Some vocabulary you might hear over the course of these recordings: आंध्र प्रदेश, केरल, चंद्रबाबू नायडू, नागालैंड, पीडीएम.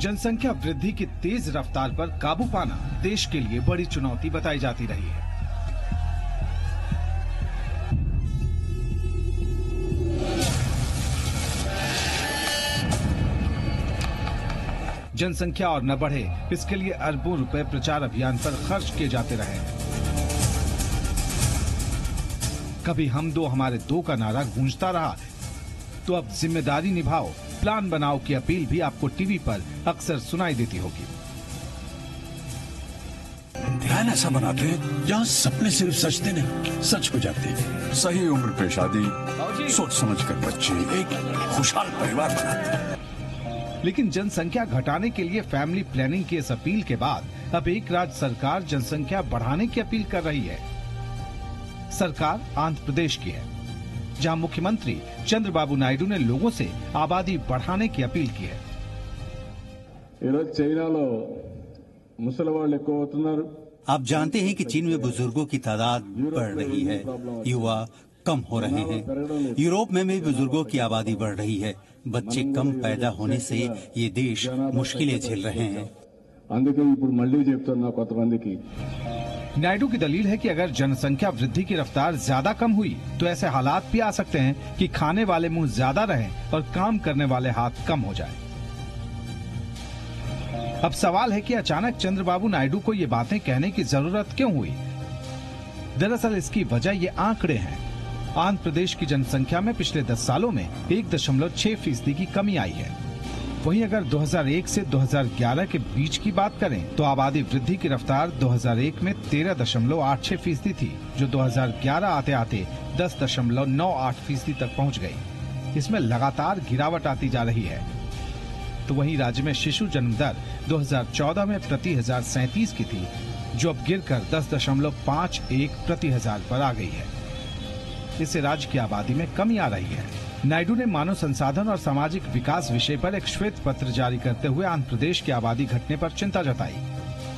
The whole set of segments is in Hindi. जनसंख्या वृद्धि की तेज रफ्तार पर काबू पाना देश के लिए बड़ी चुनौती बताई जाती रही है। जनसंख्या और न बढ़े, इसके लिए अरबों रुपए प्रचार अभियान पर खर्च किए जाते रहे। कभी हम दो हमारे दो का नारा गूंजता रहा, तो अब जिम्मेदारी निभाओ, प्लान बनाओ की अपील भी आपको टीवी पर अक्सर सुनाई देती होगी। ध्यान ऐसा बनाते हैं जहाँ सपने सिर्फ सचते नहीं, सच हो जाते हैं। सही उम्र पे शादी, सोच समझ कर बच्चे, एक खुशहाल परिवार बनाते हैं। लेकिन जनसंख्या घटाने के लिए फैमिली प्लानिंग की इस अपील के बाद अब एक राज्य सरकार जनसंख्या बढ़ाने की अपील कर रही है। सरकार आंध्र प्रदेश की है, जहां मुख्यमंत्री चंद्रबाबू नायडू ने लोगों से आबादी बढ़ाने की अपील की है। आप जानते हैं कि चीन में बुजुर्गों की तादाद बढ़ रही है, युवा कम हो रहे हैं। यूरोप में भी बुजुर्गों की आबादी बढ़ रही है, बच्चे कम पैदा होने से ये देश मुश्किलें झेल रहे हैं। नायडू की दलील है कि अगर जनसंख्या वृद्धि की रफ्तार ज्यादा कम हुई तो ऐसे हालात भी आ सकते हैं कि खाने वाले मुंह ज्यादा रहें और काम करने वाले हाथ कम हो जाएं। अब सवाल है कि अचानक चंद्रबाबू नायडू को ये बातें कहने की जरूरत क्यों हुई। दरअसल इसकी वजह ये आंकड़े हैं। आंध्र प्रदेश की जनसंख्या में पिछले 10 सालों में 1.6% की कमी आई है। वहीं अगर 2001 से 2011 के बीच की बात करें तो आबादी वृद्धि की रफ्तार 2001 में 13.86% थी, जो 2011 आते आते 10.98% तक पहुंच गई। इसमें लगातार गिरावट आती जा रही है। तो वहीं राज्य में शिशु जन्म दर 2014 में प्रति हजार 37 की थी, जो अब गिरकर 10.51 प्रति हजार पर आ गई है। इससे राज्य की आबादी में कमी आ रही है। नायडू ने मानव संसाधन और सामाजिक विकास विषय पर एक श्वेत पत्र जारी करते हुए आंध्र प्रदेश की आबादी घटने पर चिंता जताई।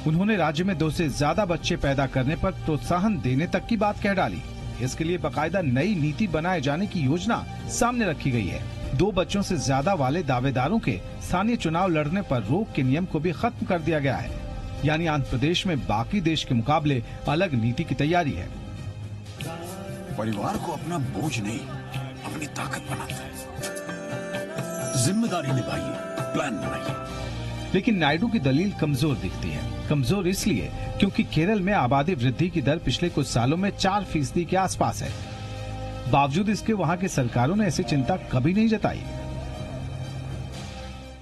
उन्होंने राज्य में 2 से ज्यादा बच्चे पैदा करने पर प्रोत्साहन देने तक की बात कह डाली। इसके लिए बाकायदा नई नीति बनाए जाने की योजना सामने रखी गई है। 2 बच्चों से ज्यादा वाले दावेदारों के स्थानीय चुनाव लड़ने पर रोक के नियम को भी खत्म कर दिया गया है। यानी आंध्र प्रदेश में बाकी देश के मुकाबले अलग नीति की तैयारी है। परिवार को अपना बोझ नहीं, अपनी ताकत बनाता है। जिम्मेदारी निभाइए, प्लान बनाइए। लेकिन नायडू की दलील कमजोर दिखती है। कमजोर इसलिए क्योंकि केरल में आबादी वृद्धि की दर पिछले कुछ सालों में 4% के आसपास है। बावजूद इसके वहां की सरकारों ने ऐसी चिंता कभी नहीं जताई।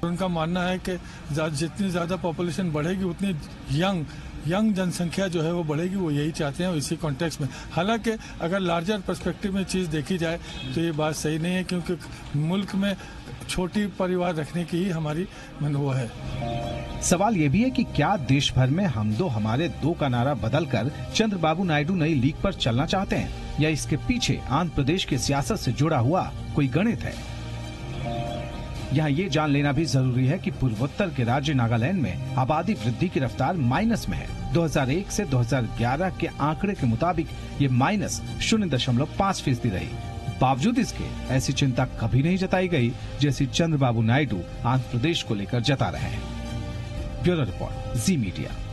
उनका मानना है कि जितनी ज्यादा पॉपुलेशन बढ़ेगी उतनी यंग जनसंख्या जो है वो बढ़ेगी। वो यही चाहते हैं इसी कॉन्टेक्स्ट में। हालांकि अगर लार्जर पर्सपेक्टिव में चीज़ देखी जाए तो ये बात सही नहीं है, क्योंकि मुल्क में छोटी परिवार रखने की ही हमारी वो है। सवाल ये भी है कि क्या देश भर में हम दो हमारे दो का नारा बदलकर चंद्रबाबू नायडू नई लीक पर चलना चाहते हैं, या इसके पीछे आंध्र प्रदेश की सियासत से जुड़ा हुआ कोई गणित है। यहाँ ये जान लेना भी जरूरी है कि पूर्वोत्तर के राज्य नागालैंड में आबादी वृद्धि की रफ्तार माइनस में है। 2001 से 2011 के आंकड़े के मुताबिक ये -0.5% रही। बावजूद इसके ऐसी चिंता कभी नहीं जताई गई जैसी चंद्रबाबू नायडू आंध्र प्रदेश को लेकर जता रहे हैं। Bureau report, Zee media.